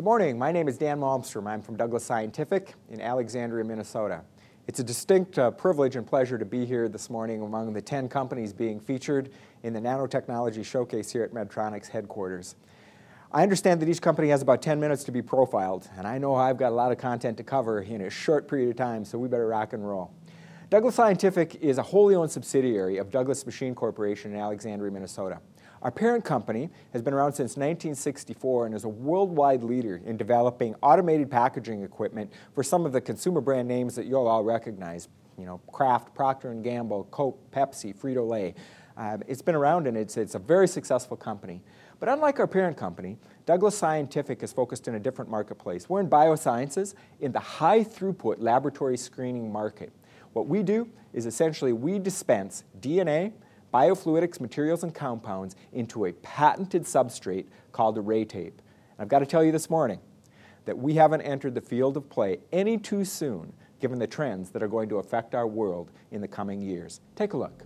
Good morning, my name is Dan Malmstrom. I'm from Douglas Scientific in Alexandria, Minnesota. It's a distinct privilege and pleasure to be here this morning among the 10 companies being featured in the nanotechnology showcase here at Medtronics headquarters. I understand that each company has about 10 minutes to be profiled, and I know I've got a lot of content to cover in a short period of time, so we better rock and roll. Douglas Scientific is a wholly owned subsidiary of Douglas Machine Corporation in Alexandria, Minnesota. Our parent company has been around since 1964 and is a worldwide leader in developing automated packaging equipment for some of the consumer brand names that you'll all recognize. You know, Kraft, Procter and Gamble, Coke, Pepsi, Frito-Lay. It's been around and it's a very successful company. But unlike our parent company, Douglas Scientific is focused in a different marketplace. We're in biosciences in the high-throughput laboratory screening market. What we do is essentially we dispense DNA, biofluidics, materials, and compounds into a patented substrate called Array Tape. And I've got to tell you this morning that we haven't entered the field of play any too soon, given the trends that are going to affect our world in the coming years. Take a look.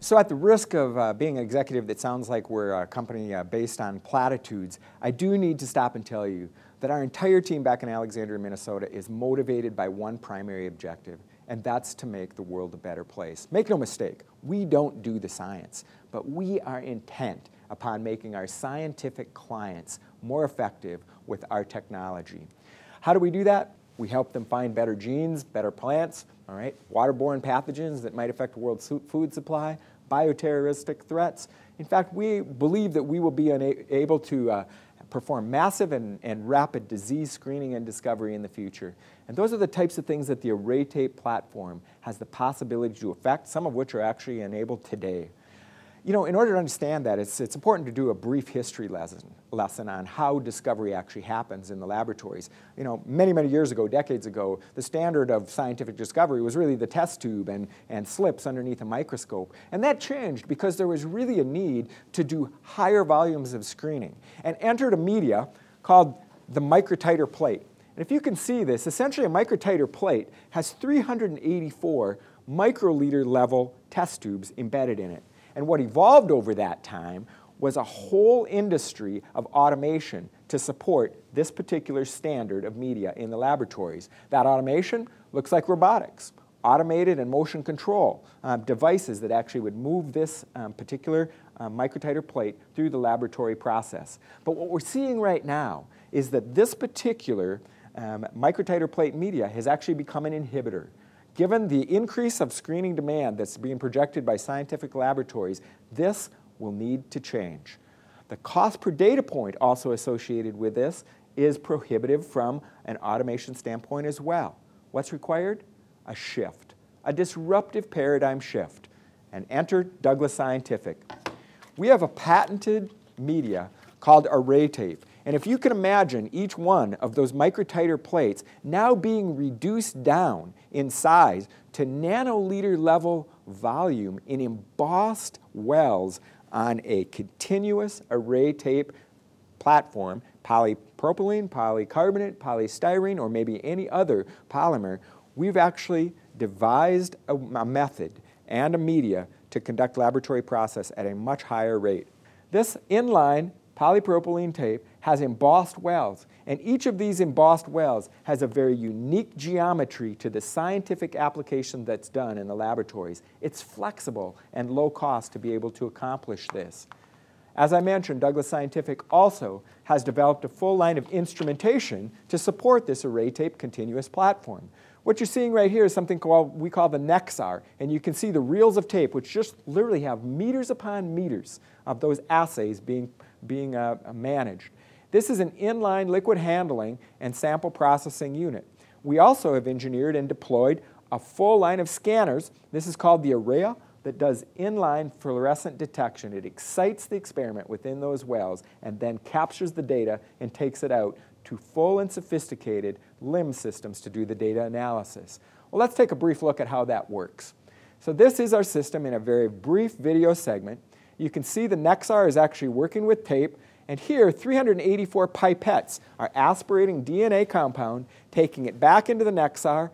So at the risk of being an executive that sounds like we're a company based on platitudes, I do need to stop and tell you that our entire team back in Alexandria, Minnesota is motivated by one primary objective, and that's to make the world a better place. Make no mistake, we don't do the science, but we are intent upon making our scientific clients more effective with our technology. How do we do that? We help them find better genes, better plants, all right, waterborne pathogens that might affect world food supply, bioterroristic threats. In fact, we believe that we will be able to perform massive and rapid disease screening and discovery in the future. And those are the types of things that the Array Tape platform has the possibility to affect, some of which are actually enabled today. You know, in order to understand that, it's important to do a brief history lesson on how discovery actually happens in the laboratories. You know, many, many years ago, decades ago, the standard of scientific discovery was really the test tube and slips underneath a microscope. And that changed because there was really a need to do higher volumes of screening and entered a media called the microtiter plate. And if you can see this, essentially a microtiter plate has 384 microliter level test tubes embedded in it. And what evolved over that time was a whole industry of automation to support this particular standard of media in the laboratories. That automation looks like robotics, automated and motion control devices that actually would move this particular microtiter plate through the laboratory process. But what we're seeing right now is that this particular microtiter plate media has actually become an inhibitor. Given the increase of screening demand that's being projected by scientific laboratories, this will need to change. The cost per data point also associated with this is prohibitive from an automation standpoint as well. What's required? A shift, a disruptive paradigm shift. And enter Douglas Scientific. We have a patented media called Array Tape. And if you can imagine each one of those microtiter plates now being reduced down in size to nanoliter level volume in embossed wells on a continuous Array Tape platform, polypropylene, polycarbonate, polystyrene, or maybe any other polymer, we've actually devised a method and a media to conduct laboratory process at a much higher rate. This inline polypropylene tape has embossed wells, and each of these embossed wells has a very unique geometry to the scientific application that's done in the laboratories. It's flexible and low cost to be able to accomplish this. As I mentioned, Douglas Scientific also has developed a full line of instrumentation to support this array tape continuous platform. What you're seeing right here is something we call the Nexar, and you can see the reels of tape, which just literally have meters upon meters of those assays being managed. This is an inline liquid handling and sample processing unit. We also have engineered and deployed a full line of scanners. This is called the Araya, that does inline fluorescent detection. It excites the experiment within those wells and then captures the data and takes it out to full and sophisticated LIMS systems to do the data analysis. Well, let's take a brief look at how that works. So this is our system in a very brief video segment. You can see the Nexar is actually working with tape, and here 384 pipettes are aspirating DNA compound, taking it back into the Nexar,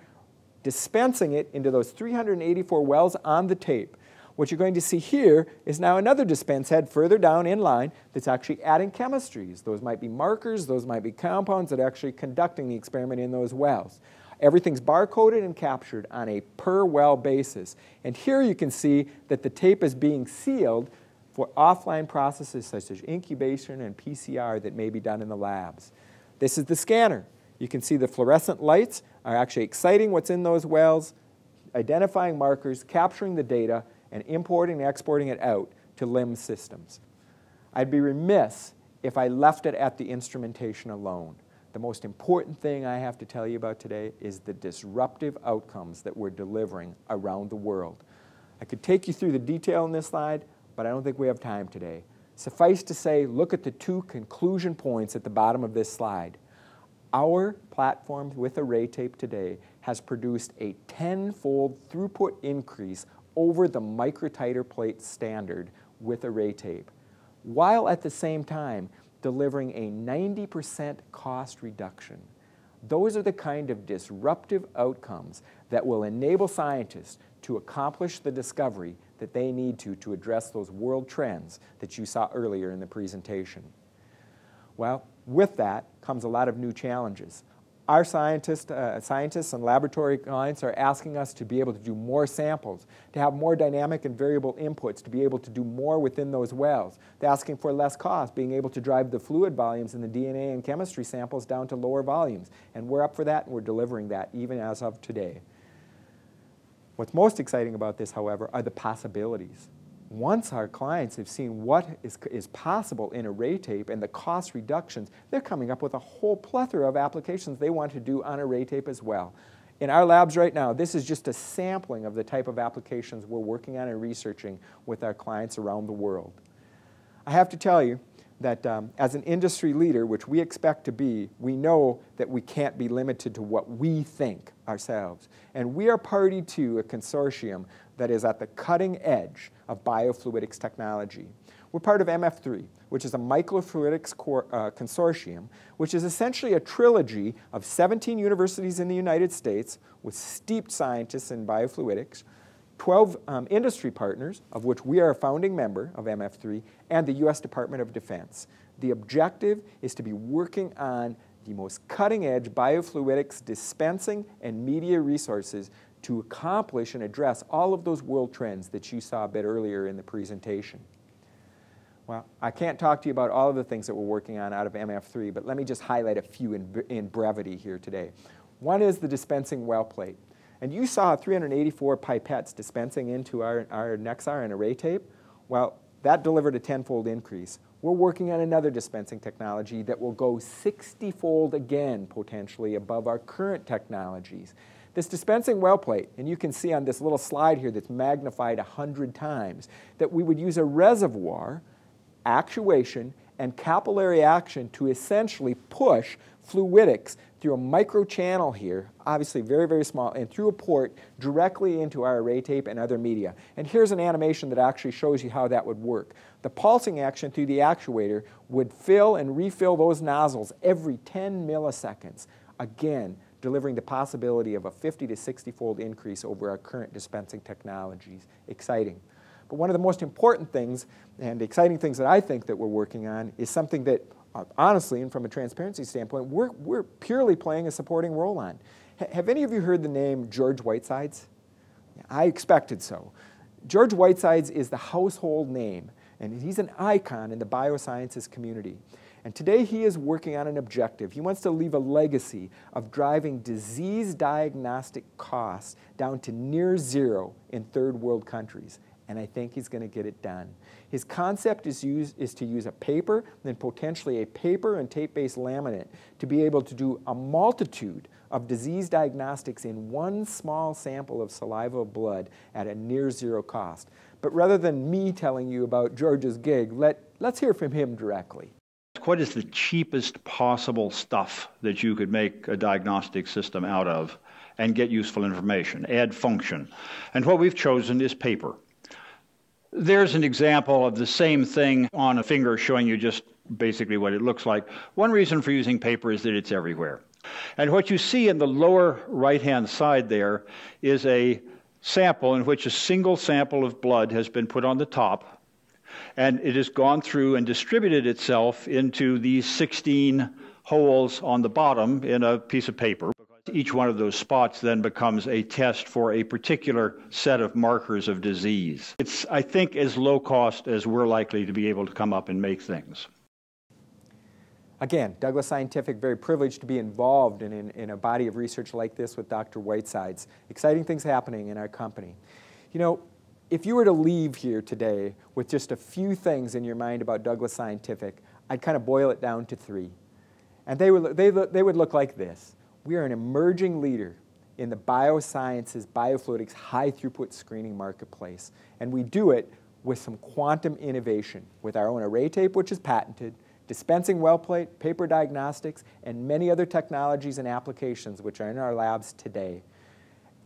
dispensing it into those 384 wells on the tape. What you're going to see here is now another dispense head further down in line that's actually adding chemistries. Those might be markers, those might be compounds that are actually conducting the experiment in those wells. Everything's barcoded and captured on a per well basis. And here you can see that the tape is being sealed for offline processes such as incubation and PCR that may be done in the labs. This is the scanner. You can see the fluorescent lights are actually exciting what's in those wells, identifying markers, capturing the data, and importing and exporting it out to LIMS systems. I'd be remiss if I left it at the instrumentation alone. The most important thing I have to tell you about today is the disruptive outcomes that we're delivering around the world. I could take you through the detail in this slide, but I don't think we have time today. Suffice to say, look at the two conclusion points at the bottom of this slide. Our platform with Array Tape today has produced a 10-fold throughput increase over the microtiter plate standard with Array Tape, while at the same time delivering a 90% cost reduction. Those are the kind of disruptive outcomes that will enable scientists to accomplish the discovery that they need to address those world trends that you saw earlier in the presentation. Well, with that comes a lot of new challenges. Our scientists and laboratory clients are asking us to be able to do more samples, to have more dynamic and variable inputs, to be able to do more within those wells. They're asking for less cost, being able to drive the fluid volumes in the DNA and chemistry samples down to lower volumes. And we're up for that, and we're delivering that even as of today. What's most exciting about this, however, are the possibilities. Once our clients have seen what is possible in Array Tape and the cost reductions, they're coming up with a whole plethora of applications they want to do on Array Tape as well. In our labs right now, this is just a sampling of the type of applications we're working on and researching with our clients around the world. I have to tell you that as an industry leader, which we expect to be, we know that we can't be limited to what we think ourselves. And we are party to a consortium that is at the cutting edge of biofluidics technology. We're part of MF3, which is a microfluidics consortium, which is essentially a trilogy of 17 universities in the United States with steeped scientists in biofluidics, 12 industry partners, of which we are a founding member of MF3, and the U.S. Department of Defense. The objective is to be working on the most cutting-edge biofluidics dispensing and media resources to accomplish and address all of those world trends that you saw a bit earlier in the presentation. Well, I can't talk to you about all of the things that we're working on out of MF3, but let me just highlight a few in brevity here today. One is the dispensing well plate. And you saw 384 pipettes dispensing into our Nexar and Array Tape. Well, that delivered a 10-fold increase. We're working on another dispensing technology that will go 60-fold again, potentially, above our current technologies. This dispensing well plate, and you can see on this little slide here that's magnified 100 times, that we would use a reservoir, actuation, and capillary action to essentially push fluidics through a microchannel here, obviously very, very small, and through a port directly into our Array Tape and other media. And here's an animation that actually shows you how that would work. The pulsing action through the actuator would fill and refill those nozzles every 10 milliseconds, again, delivering the possibility of a 50 to 60-fold increase over our current dispensing technologies. Exciting. But one of the most important things and exciting things that I think that we're working on is something that, honestly, and from a transparency standpoint, we're purely playing a supporting role on. Have any of you heard the name George Whitesides? I expected so. George Whitesides is the household name And he's an icon in the biosciences community. And today he is working on an objective. He wants to leave a legacy of driving disease diagnostic costs down to near zero in third world countries. And I think he's going to get it done. His concept is to use a paper, then potentially a paper and tape-based laminate, to be able to do a multitude of disease diagnostics in one small sample of saliva or blood at a near zero cost. But rather than me telling you about George's gig, let's hear from him directly. What is the cheapest possible stuff that you could make a diagnostic system out of and get useful information, add function? And what we've chosen is paper. There's an example of the same thing on a finger showing you just basically what it looks like. One reason for using paper is that it's everywhere. And what you see in the lower right-hand side there is a sample in which a single sample of blood has been put on the top, and it has gone through and distributed itself into these 16 holes on the bottom in a piece of paper. Each one of those spots then becomes a test for a particular set of markers of disease. It's, I think, as low cost as we're likely to be able to come up and make things. Again, Douglas Scientific, very privileged to be involved in a body of research like this with Dr. Whitesides. Exciting things happening in our company. You know, if you were to leave here today with just a few things in your mind about Douglas Scientific, I'd kind of boil it down to three. And they would look like this. We are an emerging leader in the biosciences, biofluidics, high-throughput screening marketplace. And we do it with some quantum innovation, with our own array tape, which is patented, dispensing well plate, paper diagnostics, and many other technologies and applications which are in our labs today.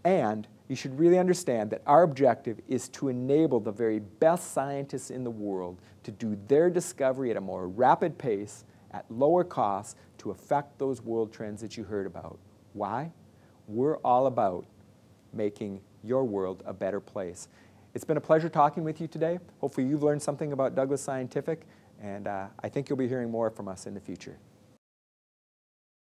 And you should really understand that our objective is to enable the very best scientists in the world to do their discovery at a more rapid pace, at lower costs, to affect those world trends that you heard about. Why? We're all about making your world a better place. It's been a pleasure talking with you today. Hopefully you've learned something about Douglas Scientific, and I think you'll be hearing more from us in the future.